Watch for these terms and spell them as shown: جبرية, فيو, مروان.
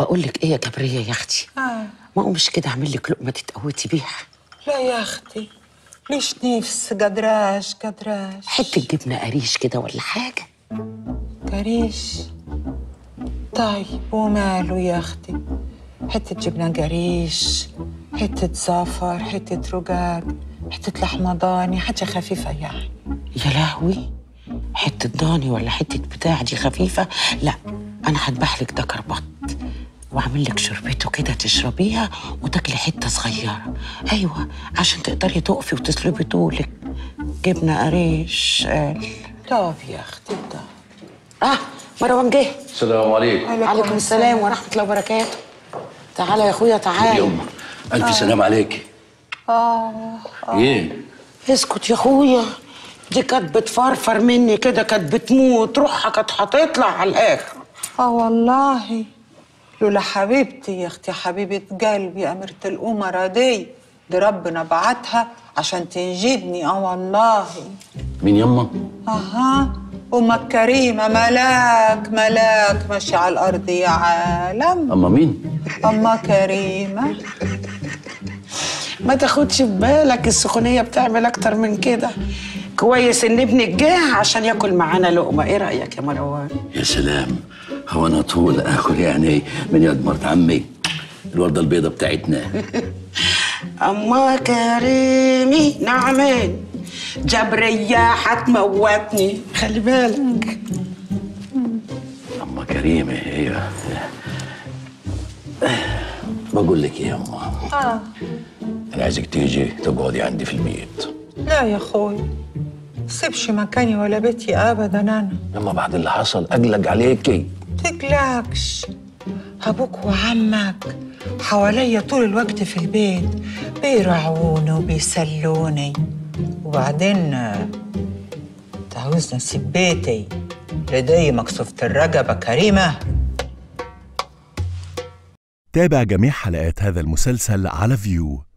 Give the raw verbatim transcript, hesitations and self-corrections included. بقول لك ايه يا جبرية يا اختي؟ اه ما قومش كده اعمل لك لقمه تتقوتي بيها. لا يا اختي ليش نفس جدراش جدراش حته جبنه قريش كده ولا حاجه. قريش؟ طيب وماله يا اختي؟ حته جبنه قريش، حته زعفر، حته رقاق، حته لحمه ضاني، حاجه خفيفه يعني. يا لهوي حته ضاني ولا حته بتاع دي خفيفه؟ لا انا هذبح لك ده كربط واعمل لك شربته كده تشربيها وتاكلي حته صغيره. ايوه عشان تقدري تقفي وتسلبي طولك. جبنه قريش قال. طب يا اختي طب. اه مروان جه. السلام عليكم. وعليكم السلام ورحمه الله وبركاته. تعالى يا اخويا تعالى. يا امك الف آه. سلام عليكي. اه اه ايه؟ اسكت يا اخويا، دي كانت بتفرفر مني كده، كانت بتموت، روحها كانت هتطلع على الاخر. اه والله لولا حبيبتي يا اختي حبيبه قلبي اميره الامراء دي، دي ربنا بعتها عشان تنجدني. اه والله. مين يما؟ اها امك كريمه، ملاك ملاك ماشي على الارض يا عالم. اما مين؟ اما كريمه. ما تاخدش ببالك، السخونيه بتعمل اكتر من كده. كويس ان ابنك جه عشان ياكل معانا لقمه، ايه رايك يا مروان؟ يا سلام، هو انا طول اكل يعني من يد مرت عمي الورده البيضه بتاعتنا. اما كريمي نعمان، جبريه هتموتني خلي بالك. اما كريمه هي بقول لك ايه يا امه؟ اه انا عايزك تيجي تقعدي عندي في البيت. لا يا اخوي سيبش مكاني ولا بيتي ابدا. انا لما بعد اللي حصل اقلق عليكي. تقلقش، ابوك وعمك حواليا طول الوقت في البيت، بيراعوني وبيسلوني. وبعدين تعوزني اسيب بيتي لدي مكسوفة الرقبة كريمة؟ تابع جميع حلقات هذا المسلسل على فيو.